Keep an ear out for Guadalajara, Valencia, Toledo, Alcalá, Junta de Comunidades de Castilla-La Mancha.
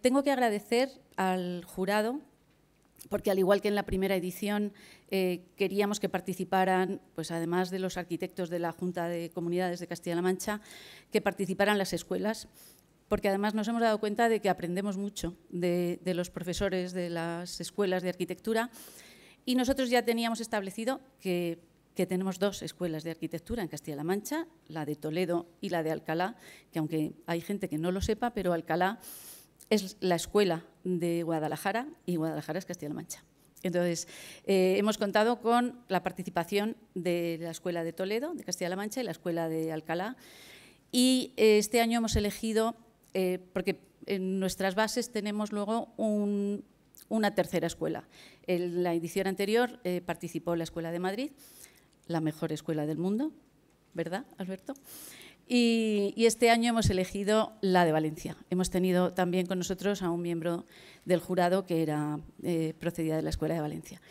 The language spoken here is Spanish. Tengo que agradecer al jurado, porque al igual que en la primera edición queríamos que participaran, pues además de los arquitectos de la Junta de Comunidades de Castilla-La Mancha, que participaran las escuelas, porque además nos hemos dado cuenta de que aprendemos mucho de los profesores de las escuelas de arquitectura, y nosotros ya teníamos establecido que tenemos dos escuelas de arquitectura en Castilla-La Mancha, la de Toledo y la de Alcalá, que aunque hay gente que no lo sepa, pero Alcalá es la escuela de Guadalajara y Guadalajara es Castilla-La Mancha. Entonces, hemos contado con la participación de la escuela de Toledo, de Castilla-La Mancha, y la escuela de Alcalá. Y este año hemos elegido, porque en nuestras bases tenemos luego una tercera escuela. En la edición anterior participó la Escuela de Madrid, la mejor escuela del mundo, ¿verdad, Alberto? Y este año hemos elegido la de Valencia. Hemos tenido también con nosotros a un miembro del jurado que era procedida de la Escuela de Valencia.